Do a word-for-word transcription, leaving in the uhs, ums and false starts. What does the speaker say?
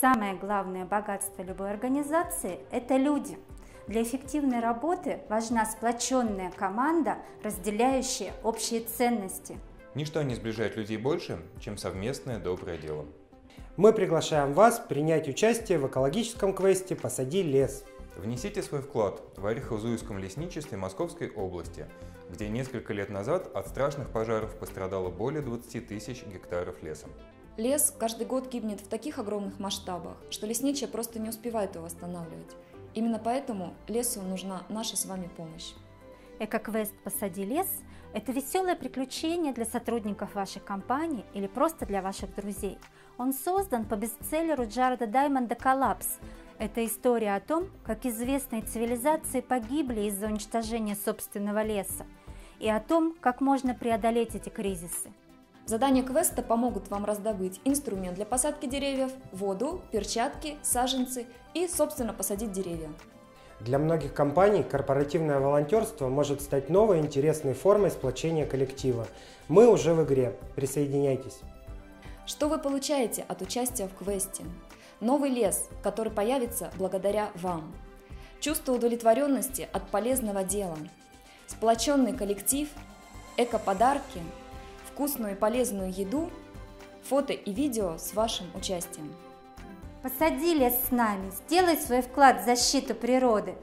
Самое главное богатство любой организации – это люди. Для эффективной работы важна сплоченная команда, разделяющая общие ценности. Ничто не сближает людей больше, чем совместное доброе дело. Мы приглашаем вас принять участие в экологическом квесте «Посади лес». Внесите свой вклад в Орехово-Зуевском лесничестве Московской области, где несколько лет назад от страшных пожаров пострадало более двадцати тысяч гектаров леса. Лес каждый год гибнет в таких огромных масштабах, что лесничие просто не успевает его восстанавливать. Именно поэтому лесу нужна наша с вами помощь. Экоквест «Посади лес» – это веселое приключение для сотрудников вашей компании или просто для ваших друзей. Он создан по бестселлеру Джареда Даймонда «Коллапс». Это история о том, как известные цивилизации погибли из-за уничтожения собственного леса и о том, как можно преодолеть эти кризисы. Задания квеста помогут вам раздобыть инструмент для посадки деревьев, воду, перчатки, саженцы и, собственно, посадить деревья. Для многих компаний корпоративное волонтерство может стать новой интересной формой сплочения коллектива. Мы уже в игре. Присоединяйтесь! Что вы получаете от участия в квесте? Новый лес, который появится благодаря вам. Чувство удовлетворенности от полезного дела. Сплоченный коллектив, эко-подарки, вкусную и полезную еду, фото и видео с вашим участием. Посади лес с нами, сделай свой вклад в защиту природы.